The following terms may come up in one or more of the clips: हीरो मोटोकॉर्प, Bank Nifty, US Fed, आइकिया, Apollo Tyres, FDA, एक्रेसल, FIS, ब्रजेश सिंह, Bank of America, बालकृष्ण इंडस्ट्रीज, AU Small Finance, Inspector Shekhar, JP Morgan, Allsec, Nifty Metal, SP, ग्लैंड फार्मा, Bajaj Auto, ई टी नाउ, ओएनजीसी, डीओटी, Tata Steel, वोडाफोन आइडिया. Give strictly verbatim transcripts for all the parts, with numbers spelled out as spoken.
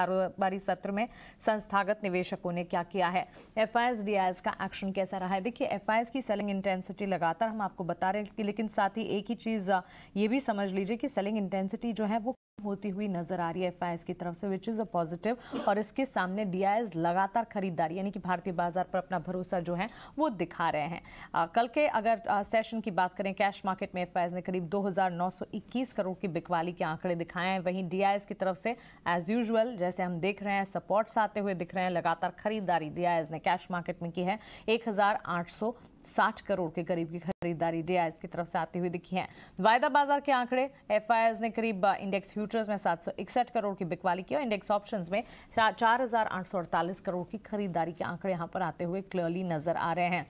कारोबारी सत्र में संस्थागत निवेशकों ने क्या किया है, एफआईएस डीआईएस का एक्शन कैसा रहा है। देखिए एफआईएस की सेलिंग इंटेंसिटी लगातार हम आपको बता रहे हैं, लेकिन साथ ही एक ही चीज़ ये भी समझ लीजिए कि सेलिंग इंटेंसिटी जो है वो होती हुई नजर आ रही है एफआईएस की तरफ से, विच इज अ पॉजिटिव। और इसके सामने डीआईएस लगातार खरीदारी यानी कि भारतीय बाजार पर अपना भरोसा जो है वो दिखा रहे हैं। आ, कल के अगर आ, सेशन की बात करें, कैश मार्केट में एफआईएस ने करीब दो हज़ार नौ सौ इक्कीस करोड़ की बिकवाली के आंकड़े दिखाए हैं। वहीं डीआईएस की तरफ से एज यूजुअल जैसे हम देख रहे हैं सपोर्ट्स आते हुए दिख रहे हैं, लगातार खरीदारी डीआईएस ने कैश मार्केट में की है। एक हजार आठ सौ साठ करोड़ के करीब की खरीदारी डीआईएस की तरफ से आती हुई दिखी है। वायदा बाजार के आंकड़े, एफआईएस ने करीब इंडेक्स फ्यूचर्स में सात सौ इकसठ करोड़ की बिकवाली की और इंडेक्स ऑप्शंस में चार हजार आठ सौ अड़तालीस करोड़ की खरीदारी के आंकड़े यहाँ पर आते हुए क्लियरली नजर आ रहे हैं।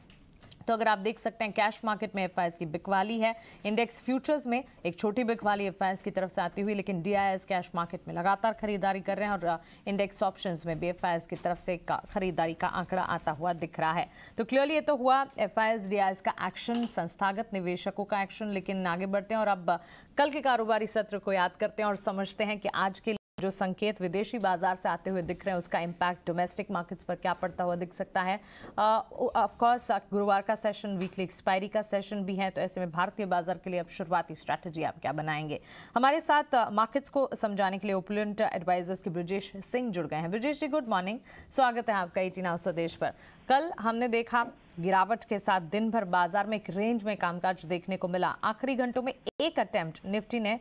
तो अगर आप देख सकते हैं कैश मार्केट में एफआईएस की बिकवाली है, इंडेक्स फ्यूचर्स में एक छोटी बिकवाली एफआईएस की तरफ से आती हुई, लेकिन डीआईएस कैश मार्केट में लगातार खरीदारी कर रहे हैं और इंडेक्स ऑप्शंस में भी एफआईएस की तरफ से खरीदारी का आंकड़ा आता हुआ दिख रहा है। तो क्लियरली ये तो हुआ एफआईएस डीआईएस का एक्शन, संस्थागत निवेशकों का एक्शन। लेकिन आगे बढ़ते हैं और अब कल के कारोबारी सत्र को याद करते हैं और समझते हैं कि आज के जो संकेत विदेशी बाजार से आते हुए दिख रहे हैं उसका इम्पैक्ट डोमेस्टिक मार्केट्स पर क्या पड़ता हुआ दिख सकता है। ऑफ कोर्स गुरुवार का सेशन वीकली एक्सपायरी का सेशन भी है, तो ऐसे में भारतीय बाजार के लिए अब शुरुआती स्ट्रैटेजी आप क्या बनाएंगे। हमारे साथ मार्केट्स को समझाने के लिए ओपुलेंट एडवाइजर्स के ब्रजेश सिंह जुड़ गए हैं। ब्रजेश जी गुड मॉर्निंग, स्वागत है आपका ई टी नाउ स्वदेश पर। कल हमने देखा गिरावट के साथ दिन भर बाजार में एक रेंज में कामकाज देखने को मिला। आखिरी घंटों में एक अटेम्प्ट निफ्टी ने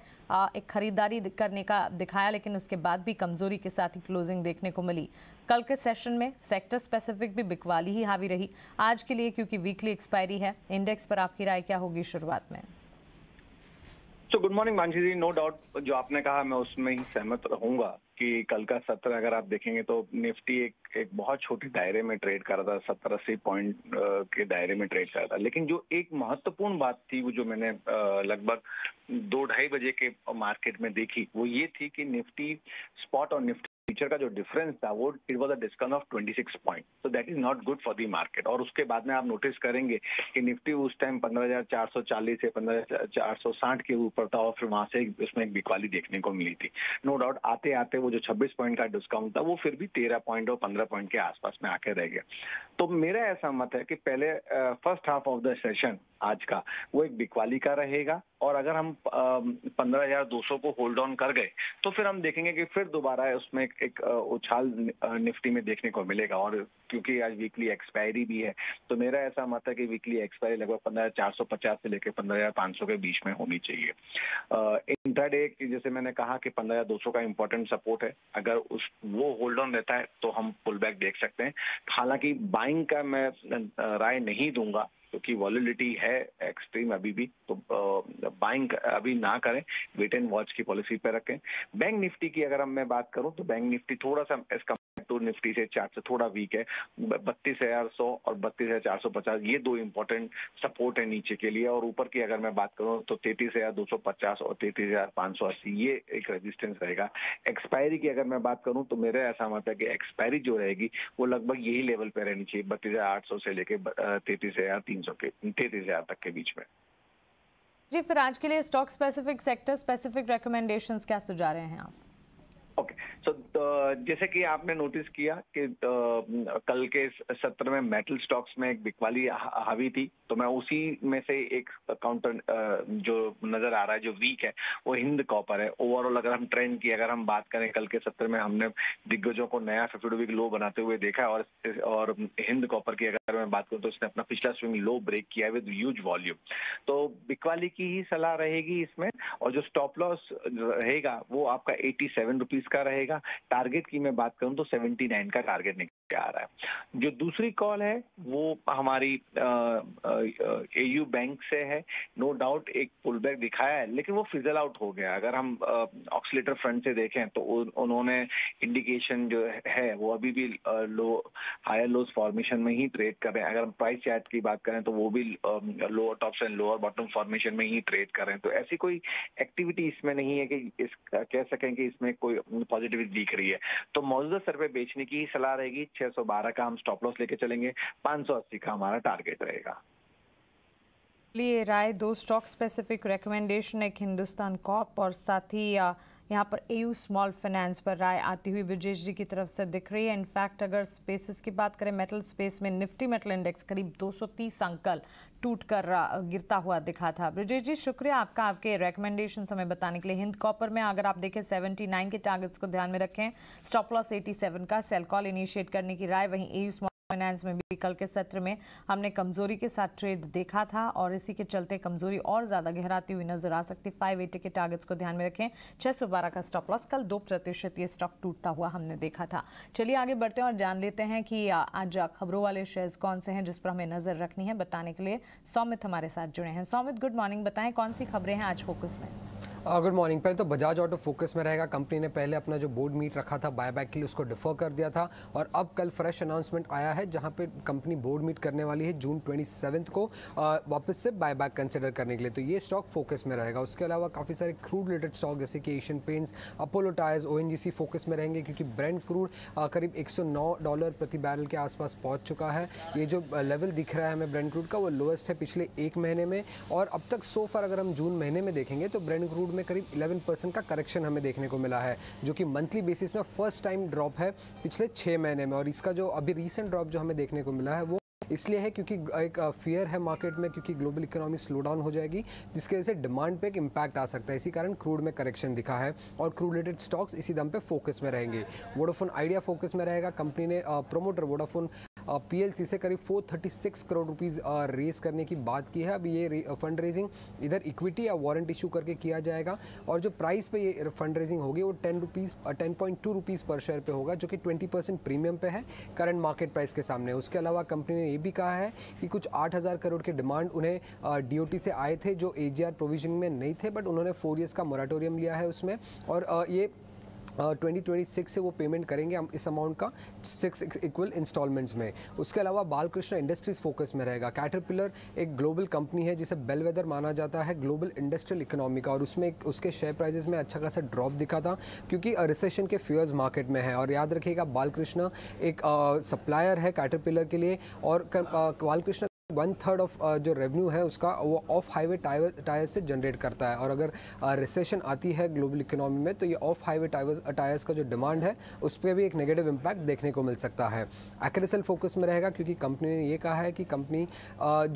एक खरीदारी करने का दिखाया, लेकिन उसके बाद भी कमजोरी के साथ ही क्लोजिंग देखने को मिली। कल के सेशन में सेक्टर स्पेसिफिक भी बिकवाली ही हावी रही। आज के लिए क्योंकि वीकली एक्सपायरी है, इंडेक्स पर आपकी राय क्या होगी शुरुआत में? So good morning Mansi ji, no doubt जो आपने कहा मैं उसमें ही सहमत रहूंगा कि कल का सत्र अगर आप देखेंगे तो निफ्टी एक एक बहुत छोटे दायरे में ट्रेड कर रहा था, सत्तर अस्सी पॉइंट के दायरे में ट्रेड कर रहा था। लेकिन जो एक महत्वपूर्ण बात थी वो जो मैंने लगभग दो ढाई बजे के मार्केट में देखी वो ये थी कि निफ्टी स्पॉट और निफ्टी फ्यूचर का जो डिफरेंस था वो it was a discount of twenty six point, so that is not good for the market. और उसके बाद में आप नोटिस करेंगे कि निफ्टी उस टाइम पंद्रह हज़ार चार सौ चालीस से पंद्रह हज़ार चार सौ साठ के ऊपर था और फिर वहां से उसमें एक बिकवाली देखने को मिली थी। नो डाउट आते आते वो जो छब्बीस पॉइंट का डिस्काउंट था वो फिर भी तेरह पॉइंट और पंद्रह पॉइंट के आसपास में आके रह गया। तो मेरा ऐसा मत है कि पहले first half of the session आज का वो एक बिकवाली का रहेगा और अगर हम पंद्रह हज़ार दो सौ को होल्ड ऑन कर गए तो फिर हम देखेंगे कि फिर दोबारा उसमें एक, एक उछाल निफ्टी में देखने को मिलेगा। और क्योंकि आज वीकली एक्सपायरी भी है तो मेरा ऐसा मत है कि वीकली एक्सपायरी लगभग पंद्रह हज़ार चार सौ पचास से लेकर पंद्रह हज़ार पाँच सौ के बीच में होनी चाहिए। इंट्राडे जैसे मैंने कहा कि पंद्रह हज़ार दो सौ का इंपॉर्टेंट सपोर्ट है, अगर उस वो होल्ड ऑन रहता है तो हम पुल बैक देख सकते हैं। हालांकि बाइंग का मैं राय नहीं दूंगा क्योंकि तो वॉलिडिटी है एक्सट्रीम अभी भी, तो बाइंग अभी ना करें, वेट एंड वॉच की पॉलिसी पे रखें। बैंक निफ्टी की अगर हम मैं बात करूं तो बैंक निफ्टी थोड़ा सा इसका तो निफ्टी से चार्ट से थोड़ा वीक है, बत्तीस हज़ार सौ और बत्तीस हज़ार चार सौ पचास ये दो इंपॉर्टेंट सपोर्ट है नीचे के लिए। और ऊपर की अगर मैं बात करूं तो तैंतीस हज़ार दो सौ पचास और तैंतीस हज़ार पाँच सौ अस्सी ये एक रेजिस्टेंस रहेगा। एक्सपायरी की अगर मैं बात करूं तो मेरा ऐसा मत है कि एक्सपायरी जो रहेगी वो लगभग यही लेवल पे रहनी चाहिए, बत्तीस हज़ार आठ सौ से लेकर तैंतीस हज़ार तीन सौ के तैंतीस हज़ार तक के बीच में। जी फिर आज के लिए stock specific sector specific recommendations क्या सुझा रहे हैं आप? ओके सो जैसे कि आपने नोटिस किया कि कल के सत्र में मेटल स्टॉक्स में एक बिकवाली हावी थी, तो मैं उसी में से एक काउंटर जो नजर आ रहा है जो वीक है वो हिंद कॉपर है। ओवरऑल अगर हम ट्रेंड की अगर हम बात करें कल के सत्र में हमने दिग्गजों को नया फिफ्टी वीक लो बनाते हुए देखा और और हिंद कॉपर की अगर मैं बात करूँ तो इसने अपना पिछला स्विंग लो ब्रेक किया है विद ह्यूज वॉल्यूम, तो बिकवाली की ही सलाह रहेगी इसमें। और जो स्टॉप लॉस रहेगा वो आपका एटी सेवन रुपीज का रहेगा। टारगेट की मैं बात करूं तो उन्यासी का टारगेट निकल आ रहा है। जो दूसरी कॉल है वो हमारी एयू बैंक से है। नो डाउट एक पुलबैक दिखाया है लेकिन वो फिजल आउट हो गया। अगर हम ऑक्सीलेटर फ्रंट से देखें तो उन्होंने इंडिकेशन जो है वो अभी भी लो हायर लोज फॉर्मेशन में ही ट्रेड कर रहे हैं। अगर हम प्राइस चार्ट की बात करें तो वो भी lower tops and lower bottom formation में ही ट्रेड कर रहे हैं, तो ऐसी कोई एक्टिविटी इसमें नहीं है कि इस कह सकें कि इसमें कोई पॉजिटिव दिख रही है। तो मौजूदा सर पे बेचने की सलाह रहेगी। छह सौ बारह का हम स्टॉप लॉस लेके चलेंगे, पाँच सौ अस्सी का हमारा टारगेट रहेगा। लिए राय दो स्टॉक स्पेसिफिक रेकमेंडेशन, एक हिंदुस्तान कॉर्प और साथ ही यहाँ पर एयू स्मॉल फाइनेंस पर राय आती हुई ब्रजेश जी की तरफ से दिख रही है। इनफैक्ट अगर स्पेसेस की बात करें, मेटल स्पेस में निफ्टी मेटल इंडेक्स करीब दो सौ तीस अंकल टूटकर गिरता हुआ दिखा था। ब्रजेश जी शुक्रिया आपका, आपके रेकमेंडेशन हमें बताने के लिए। हिंद कॉपर में अगर आप देखें उन्यासी के टारगेट्स को ध्यान में रखें, स्टॉप लॉस सत्तासी का, सेल कॉल इनिशिएट करने की राय। वहीं एयू स्मॉल फाइनेंस में भी कल के सत्र में हमने कमजोरी के साथ ट्रेड देखा था और इसी के चलते कमजोरी और ज्यादा गहराती हुई नजर आ सकती। पाँच सौ अस्सी के टारगेट्स को ध्यान में रखें, छह सौ बारह का स्टॉप लॉस। कल दो प्रतिशत ये स्टॉक टूटता हुआ हमने देखा था। चलिए आगे बढ़ते हैं और जान लेते हैं कि आज खबरों वाले शेयर्स कौन से हैं जिस पर हमें नजर रखनी है। बताने के लिए सौमित हमारे साथ जुड़े हैं। सौमित गुड मॉर्निंग, बताएं कौन सी खबरें हैं आज फोकस में? Good morning. पहले तो बजाज ऑटो फोकस में रहेगा। कंपनी ने पहले अपना जो बोर्ड मीट रखा था बायबैक के लिए उसको डिफर कर दिया था और अब कल फ्रेश अनाउंसमेंट आया है जहां पे कंपनी बोर्ड मीट करने वाली है जून ट्वेंटी सेवन्थ को वापस से बायबैक कंसिडर करने के लिए। तो ये स्टॉक फोकस में रहेगा। उसके अलावा काफ़ी सारे क्रूड रिलेटेड स्टॉक जैसे कि Asian Paints, Apollo Tyres, ओएनजीसी focus में रहेंगे क्योंकि ब्रेंट क्रूड करीब एक सौ नौ डॉलर प्रति बैरल के आसपास पहुँच चुका है। ये जो लेवल दिख रहा है हमें ब्रेंट क्रूड का वो लोएस्ट है पिछले एक महीने में और अब तक सो फार अगर हम जून महीने में देखेंगे तो ब्रेंट क्रूड में करीब ग्यारह परसेंट का करेक्शन हमें देखने को मिला है जो कि मंथली बेसिस में फर्स्ट टाइम ड्रॉप है पिछले छः महीने में। और इसका जो अभी रीसेंट ड्रॉप जो हमें देखने को मिला है वो इसलिए है क्योंकि एक फियर है मार्केट में क्योंकि ग्लोबल इकोनॉमी स्लो डाउन हो जाएगी जिसकी वजह से डिमांड पे एक इम्पैक्ट आ सकता है। इसी कारण क्रूड में करेक्शन दिखा है और क्रूड रिलेटेड स्टॉक्स इसी दम पे फोकस में रहेंगे। वोडाफोन आइडिया फोकस में रहेगा। कंपनी ने प्रोमोटर वोडाफोन पीएलसी से करीब चार सौ छत्तीस करोड़ रुपीस रेस करने की बात की है। अभी ये फंड रेजिंग इधर इक्विटी या वारंट इशू करके किया जाएगा और जो प्राइस पे ये फंड रेजिंग होगी वो ten rupees ten point two rupees पर शेयर पे होगा जो कि बीस परसेंट प्रीमियम पे है करंट मार्केट प्राइस के सामने। उसके अलावा कंपनी ने ये भी कहा है कि कुछ आठ हज़ार करोड़ के डिमांड उन्हें डीओटी से आए थे जो एजीआर प्रोविजन में नहीं थे बट उन्होंने फोर ईयर्स का मोराटोरियम लिया है उसमें और ये ट्वेंटी ट्वेंटी सिक्स से वो पेमेंट करेंगे हम इस अमाउंट का सिक्स इक्वल इंस्टॉलमेंट्स में। उसके अलावा बालकृष्ण इंडस्ट्रीज फोकस में रहेगा। कैटरपिलर एक ग्लोबल कंपनी है जिसे बेलवेदर माना जाता है ग्लोबल इंडस्ट्रियल इकोनॉमी का और उसमें उसके शेयर प्राइसेस में अच्छा खासा ड्रॉप दिखा था क्योंकि रिसेशन के फियर्स मार्केट में है। और याद रखिएगा बालकृष्ण एक सप्लायर है कैटरपिलर के लिए और बालकृष्ण वन थर्ड ऑफ जो रेवेन्यू है उसका वो ऑफ हाईवे टायर टायर्स से जनरेट करता है। और अगर रिसेशन आती है ग्लोबल इकोनॉमी में तो ये ऑफ हाईवे टायर्स टायर्स का जो डिमांड है उस पर भी एक नेगेटिव इम्पैक्ट देखने को मिल सकता है। एक्रेसल फोकस में रहेगा क्योंकि कंपनी ने ये कहा है कि कंपनी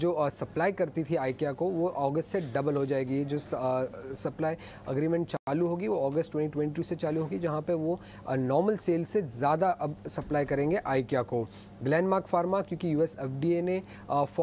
जो सप्लाई करती थी आइकिया को वो अगस्त से डबल हो जाएगी। ये जो सप्लाई अग्रीमेंट चालू होगी वो अगस्त ट्वेंटी ट्वेंटी टू से चालू होगी जहाँ पर वो नॉर्मल सेल से ज़्यादा अब सप्लाई करेंगे आइकिया को। ग्लैंड फार्मा क्योंकि यूएस एफडीए ने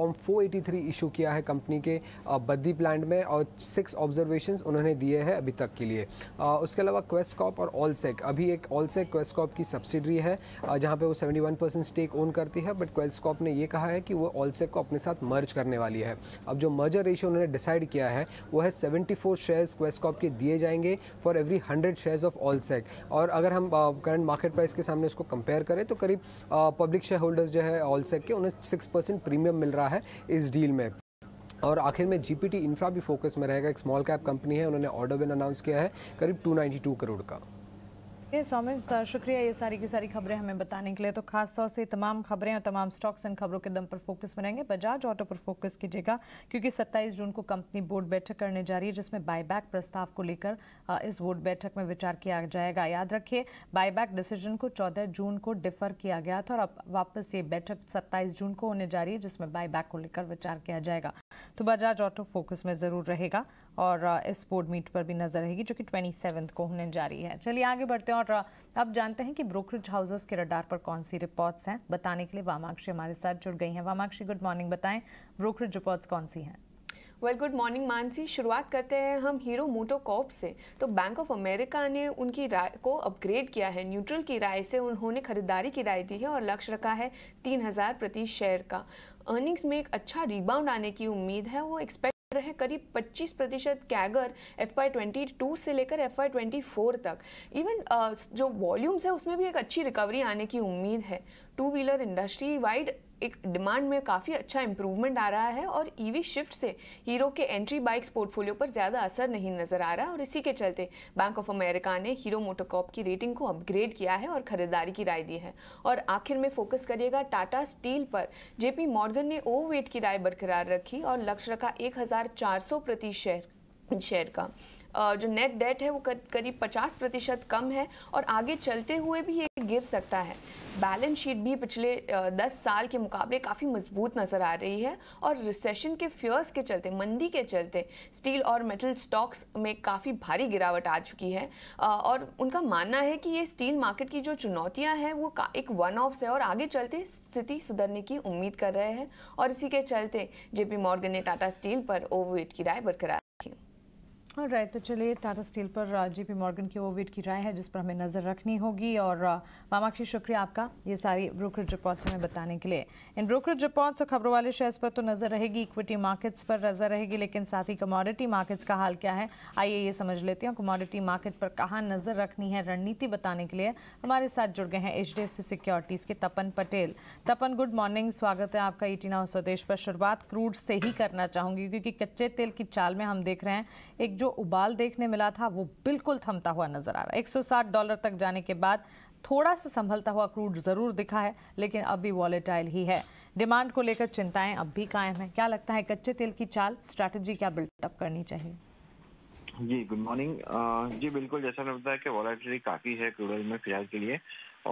form four eighty three issue किया है कंपनी के बद्दी प्लांट में और सिक्स ऑब्जर्वेशंस उन्होंने दिए हैं अभी तक के लिए। उसके अलावा क्वेस्कॉप और ऑलसेक, अभी एक ऑलसेक क्वेस्कॉप की सब्सिडरी है जहां पे वो इकहत्तर परसेंट स्टेक ओन करती है बट क्वेस्कॉप ने ये कहा है कि वो ऑलसेक को अपने साथ मर्ज करने वाली है। अब जो मर्जर रेशियो उन्होंने डिसाइड किया है वो है सेवेंटी फोर शेयर्स क्वेस्कॉप के दिए जाएंगे for every hundred shares of Allsec. और अगर हम करंट मार्केट प्राइस के सामने उसको कंपेयर करें तो करीब पब्लिक शेयर होल्डर्स जो है ऑलसेक के उन्हें सिक्स परसेंट प्रीमियम मिल रहा है इस डील में। और आखिर में जीपीटी इंफ्रा भी फोकस में रहेगा। एक स्मॉल कैप कंपनी है, उन्होंने ऑर्डर विन अनाउंस किया है करीब दो सौ बानवे करोड़ का। ये सौमित शुक्रिया ये सारी की सारी खबरें हमें बताने के लिए। तो खास तौर से तमाम खबरें और तमाम स्टॉक्स एंड खबरों के दम पर फोकस बनाएंगे। बजाज ऑटो पर फोकस कीजिएगा क्योंकि सत्ताईस जून को कंपनी बोर्ड बैठक करने जा रही है जिसमें बायबैक प्रस्ताव को लेकर इस बोर्ड बैठक में विचार किया जाएगा। याद रखिए बायबैक डिसीजन को चौदह जून को डिफर किया गया था और अब वापस ये बैठक सत्ताईस जून को होने जा रही है जिसमें बायबैक को लेकर विचार किया जाएगा। तो बजाज ऑटो फोकस में ज़रूर रहेगा और इस बोर्ड मीट पर भी नजर रहेगी जो कि ट्वेंटी सेवन्थ को होने जा रही है। चलिए आगे बढ़ते हैं और अब जानते हैं कि ब्रोकरेज हाउसेस के रडार पर कौन सी रिपोर्ट्स हैं। बताने के लिए वामाक्षी हमारे साथ जुड़ गई हैं। वामाक्षी गुड मॉर्निंग, बताएं ब्रोकरेज रिपोर्ट्स कौन सी हैं? Well good morning Mansi. शुरुआत करते हैं हम हीरो मोटोकॉर्प से। तो बैंक ऑफ अमेरिका ने उनकी राय को अपग्रेड किया है। न्यूट्रल की राय से उन्होंने खरीदारी की राय दी है और लक्ष्य रखा है तीन हज़ार प्रति शेयर का। अर्निंग्स में एक अच्छा रिबाउंड आने की उम्मीद है। वो एक्सपेक्ट रहे करीब पच्चीस प्रतिशत कैगर एफ आई बाईस से लेकर एफ आई चौबीस तक। इवन uh, जो वॉल्यूम्स है उसमें भी एक अच्छी रिकवरी आने की उम्मीद है। टू व्हीलर इंडस्ट्री वाइड एक डिमांड में काफ़ी अच्छा इम्प्रूवमेंट आ रहा है और ईवी शिफ्ट से हीरो के एंट्री बाइक्स पोर्टफोलियो पर ज़्यादा असर नहीं नज़र आ रहा और इसी के चलते बैंक ऑफ अमेरिका ने हीरो मोटोकॉर्प की रेटिंग को अपग्रेड किया है और खरीदारी की राय दी है। और आखिर में फोकस करिएगा टाटा स्टील पर। जेपी मॉर्गन ने ओवरवेट की राय बरकरार रखी और लक्ष्य रखा एक हज़ार चार सौ प्रति शेयर शेयर का। जो नेट डेट है वो करीब पचास प्रतिशत कम है और आगे चलते हुए भी ये गिर सकता है। बैलेंस शीट भी पिछले दस साल के मुकाबले काफ़ी मजबूत नज़र आ रही है और रिसेशन के फियर्स के चलते, मंदी के चलते स्टील और मेटल स्टॉक्स में काफ़ी भारी गिरावट आ चुकी है और उनका मानना है कि ये स्टील मार्केट की जो चुनौतियां हैं वो एक वन ऑफ है और आगे चलते स्थिति सुधरने की उम्मीद कर रहे हैं और इसी के चलते जेपी मॉर्गन ने टाटा स्टील पर ओवरवेट की राय बरकरार रखी। ऑलराइट right, तो चलिए टाटा स्टील पर जेपी मॉर्गन की ओवरवेट की राय है जिस पर हमें नज़र रखनी होगी। और मामाक्षी शुक्रिया आपका ये सारी ब्रोकरेज रिपोर्ट्स हमें बताने के लिए। इन ब्रोकरेज रिपोर्ट्स और खबरों वाले शेयर्स पर तो नज़र रहेगी, इक्विटी मार्केट्स पर नज़र रहेगी, लेकिन साथ ही कमोडिटी मार्केट्स का हाल क्या है आइए ये समझ लेते हैं। कमोडिटी मार्केट पर कहाँ नज़र रखनी है रणनीति बताने के लिए हमारे साथ जुड़ गए हैं H D F C securities के तपन पटेल। तपन, गुड मॉर्निंग, स्वागत है आपका ई टी नाउ स्वदेश पर। शुरुआत क्रूड से ही करना चाहूँगी क्योंकि कच्चे तेल की चाल में हम देख रहे हैं एक जो उबाल देखने मिला था वो बिल्कुल थमता हुआ नजर आ रहा है। एक सौ साठ डॉलर तक जाने के बाद थोड़ा सा संभलता हुआ क्रूड जरूर दिखा है लेकिन अब भी वॉलेटाइल ही है। डिमांड को लेकर चिंताएं अब भी कायम है। क्या लगता है कच्चे तेल की चाल स्ट्रैटेजी क्या बिल्डअप करनी चाहिए? जी गुड मॉर्निंग। जी बिल्कुल, जैसा मैंने बताया कि वॉलेटिलिटी काफ़ी है क्रूड ऑयल में फिलहाल के लिए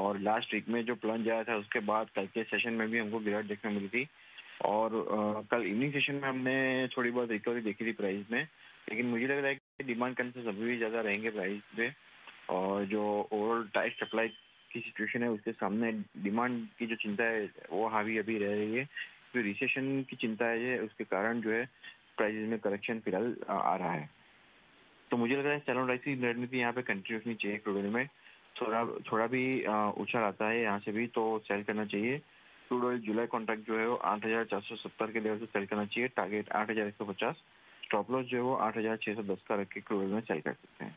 और लास्ट वीक में जो प्लंज आया था उसके बाद कल के सेशन में भी हमको गिरावट देखने मिली थी और आ, कल इवनिंग सेशन में हमने थोड़ी बहुत रिकवरी देखी थी प्राइस में, लेकिन मुझे लग रहा है कि डिमांड कंसर्न अभी भी ज़्यादा रहेंगे प्राइस पे और जो ओवरऑल टाइट सप्लाई की सिचुएशन है उसके सामने डिमांड की जो चिंता है वो हावी अभी रह रही है। जो रिसेशन की चिंता है उसके कारण जो है प्राइसेस में करेक्शन फिलहाल आ रहा है, तो मुझे लग रहा है स्टैंडर्ड राइज की रणनीति यहाँ पे कंटिन्यू होनी चाहिए। क्रूड ऑयल में थोड़ा थोड़ा भी उछाल आता है यहाँ से भी तो सेल करना चाहिए। क्रूड ऑयल जुलाई कॉन्ट्रैक्ट जो है वो आठ हज़ार चार सौ सत्तर के लेवल से सेल करना चाहिए, टारगेट आठ हज़ार एक सौ पचास, स्टॉप लॉस जो है वो आठ हज़ार छह सौ दस का रख के क्रूड ऑयल में सेल कर सकते हैं।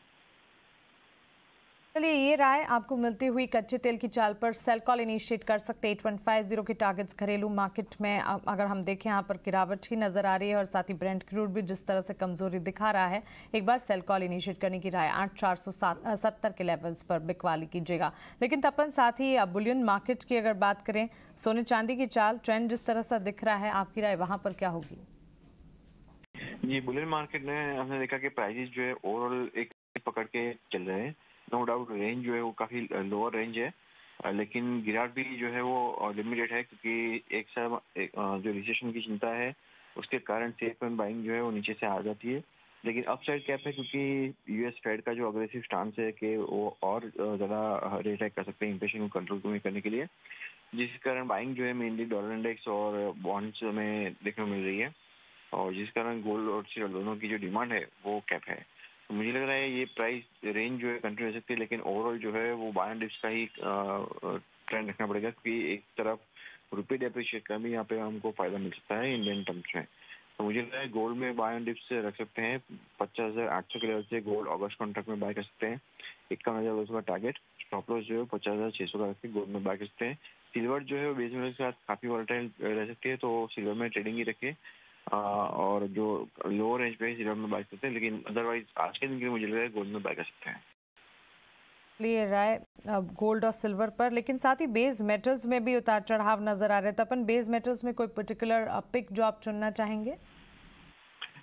चलिए ये राय आपको मिलती हुई कच्चे तेल की चाल पर सेल कॉल इनिशिएट कर सकते हैं। आठ एक पाँच शून्य के टारगेट्स घरेलू मार्केट में अगर हम देखें यहाँ पर गिरावट ही नज़र आ रही है और साथ ही ब्रेंट क्रूड भी जिस तरह से कमजोरी दिखा रहा है एक बार सेल कॉल इनिशिएट करने की राय आठ चार सौ सत्तर के लेवल्स पर बिकवाली कीजिएगा। लेकिन तपन, साथ ही बुलियन मार्केट की अगर बात करें, सोने चांदी की चाल ट्रेंड जिस तरह से दिख रहा है आपकी राय वहाँ पर क्या होगी? जी बुलियन मार्केट में हमने देखा कि प्राइसेस जो है ओवरऑल एक पकड़ के चल रहे हैं। नो डाउट रेंज जो है वो काफ़ी लोअर रेंज है लेकिन गिरावट भी जो है वो लिमिटेड है क्योंकि एक सब जो रिसेशन की चिंता है उसके कारण सेफ एंड बाइंग जो है वो नीचे से आ जाती है, लेकिन अपसाइड कैप है क्योंकि यूएस फेड का जो अग्रेसिव स्टांस है कि वो और ज़्यादा रेट हाइक कर सकते हैं इन्फ्लेशन को कंट्रोल में करने के लिए, जिस कारण बाइंग जो है मेनली डॉलर इंडेक्स और बॉन्ड्स में देखने को मिल रही है और जिस कारण गोल्ड और सिल्वर दोनों की जो डिमांड है वो कैप है। तो मुझे लग रहा है ये प्राइस रेंज जो है कंटिन्यू हो सकती है लेकिन ओवरऑल जो है वो बाय एंड डिप्स का ही ट्रेंड रखना पड़ेगा क्योंकि एक तरफ रुपये डेप्रिशिएट का भी यहाँ पे हमको फायदा मिल सकता है इंडियन टर्म्स में। तो मुझे लग रहा है गोल्ड में बाय एंड डिप्स रख सकते हैं, पचास हज़ार आठ सौ के लेवल से गोल्ड अगस्त कॉन्ट्रैक्ट में बाय कर सकते हैं, इक्यावन हज़ार दो सौ का टारगेट, स्टॉप लॉस जो है पचास हज़ार छः सौ का रख के गोल्ड में बाय कर सकते हैं। सिल्वर जो है वो बेस के साथ काफ़ी वॉलेटाइल रह सकती है तो सिल्वर में ट्रेडिंग ही रखे आ, और जो लोअर रेंज पे सिल्वर में बाय करते हैं लेकिन अदरवाइज आज के दिन के लिए मुझे लग रहा है गोल्ड में बाय कर सकते हैं। लिए राय गोल्ड और सिल्वर पर, लेकिन साथ ही बेस मेटल्स में भी उतार चढ़ाव नजर आ रहे थे। अपन बेस मेटल्स में कोई पर्टिकुलर पिक जो आप चुनना चाहेंगे?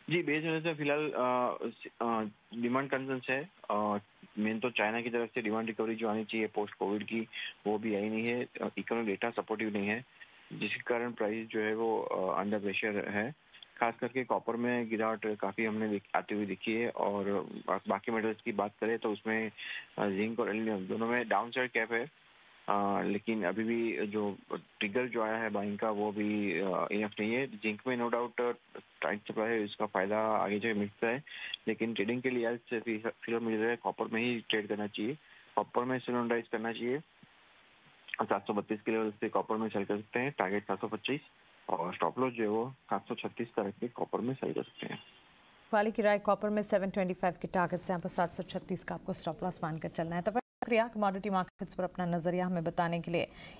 जी बेस मेटल्स में फिलहाल डिमांड कंसर्न्स है, मेन तो चाइना की तरफ से डिमांड रिकवरी जो आनी चाहिए पोस्ट कोविड की वो भी आई नहीं है, इकोनॉमिक डेटा सपोर्टिव नहीं है जिसके कारण प्राइस जो है वो अंडर प्रेशर है। खास करके कॉपर में गिरावट काफ़ी हमने आती हुई दिखी है और बाकी मेटल्स की बात करें तो उसमें जिंक और एल्यूमिनियम दोनों में डाउन साइड कैप है आ, लेकिन अभी भी जो ट्रिगर जो आया है बाइंग का वो भी इनफ नहीं है। जिंक में नो डाउट टाइट सप्लाई है, इसका फ़ायदा आगे जाकर मिलता है लेकिन ट्रेडिंग के लिए से फिलहाल मिल रहा है कॉपर में ही ट्रेड करना चाहिए, कॉपर में सिलोनडाइज करना चाहिए। सात सौ बत्तीस के लेवल से कॉपर में सेल कर सकते हैं, टारगेट सात सौ पच्चीस और स्टॉप लॉस जो है वो सात सौ छत्तीस तरह के कॉपर में सेल कर सकते हैं। वाली की राय कॉपर में सात सौ पच्चीस के टारगेट से यहाँ पर सात सौ छत्तीस का आपको स्टॉप लॉस मानकर चलना है। तब तक शुक्रिया कमोडिटी मार्केट्स पर अपना नजरिया हमें बताने के लिए।